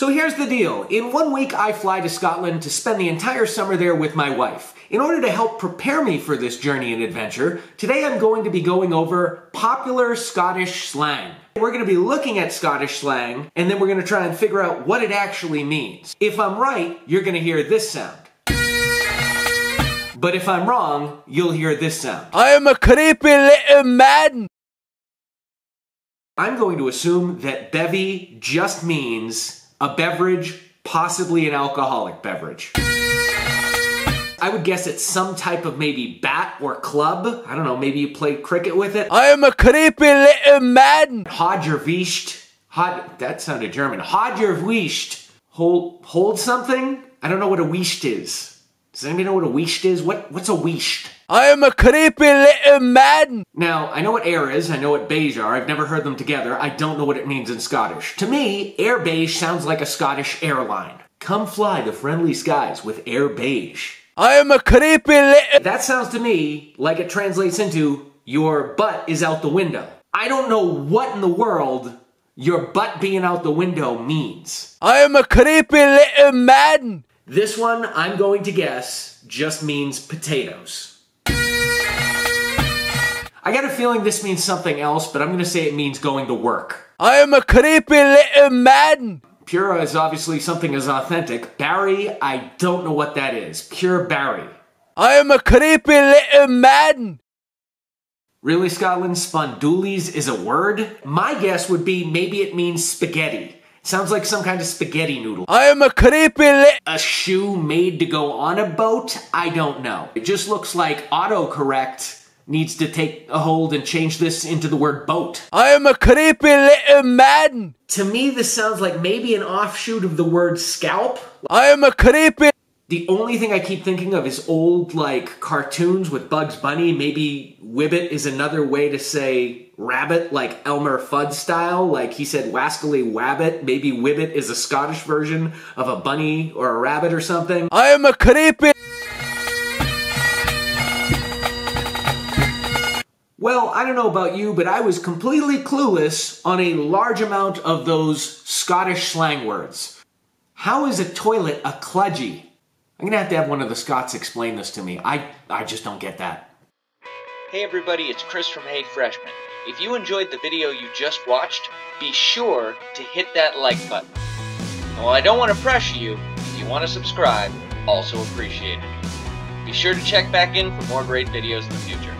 So here's the deal. In 1 week, I fly to Scotland to spend the entire summer there with my wife. In order to help prepare me for this journey and adventure, today I'm going to be going over popular Scottish slang. We're going to be looking at Scottish slang, and then we're going to try and figure out what it actually means. If I'm right, you're going to hear this sound. But if I'm wrong, you'll hear this sound. I am a creepy little man! I'm going to assume that bevy just means a beverage, possibly an alcoholic beverage. I would guess it's some type of maybe bat or club. I don't know, maybe you play cricket with it. I am a creepy little man! Haud yer weescht. That sounded German. Haud yer weescht. Hold something? I don't know what a weescht is. Does anybody know what a weescht is? What's a weescht? I am a creepy little man! Now, I know what air is, I know what beige are, I've never heard them together, I don't know what it means in Scottish. To me, air beige sounds like a Scottish airline. Come fly the friendly skies with air beige. I am a creepy little... That sounds to me like it translates into, your butt is out the window. I don't know what in the world your butt being out the window means. I am a creepy little man! This one, I'm going to guess, just means potatoes. I got a feeling this means something else, but I'm going to say it means going to work. I am a creepy little man! Pura is obviously something as authentic. Barry, I don't know what that is. Pure Barry. I am a creepy little man! Really, Scotland? Spondoolies is a word? My guess would be maybe it means spaghetti. Sounds like some kind of spaghetti noodle. I am a creepy A shoe made to go on a boat? I don't know. It just looks like autocorrect needs to take a hold and change this into the word boat. I am a creepy little man! To me, this sounds like maybe an offshoot of the word scalp. I am a creepy... The only thing I keep thinking of is old, like, cartoons with Bugs Bunny. Maybe Wibbit is another way to say rabbit, like Elmer Fudd style. Like he said wascally wabbit. Maybe Wibbit is a Scottish version of a bunny or a rabbit or something. I am a creepy... Well, I don't know about you, but I was completely clueless on a large amount of those Scottish slang words. How is a toilet a kludgy? I'm gonna have to have one of the Scots explain this to me. I just don't get that. Hey everybody, it's Chris from Hey Freshman. If you enjoyed the video you just watched, be sure to hit that like button. And while I don't want to pressure you, if you want to subscribe, also appreciate it. Be sure to check back in for more great videos in the future.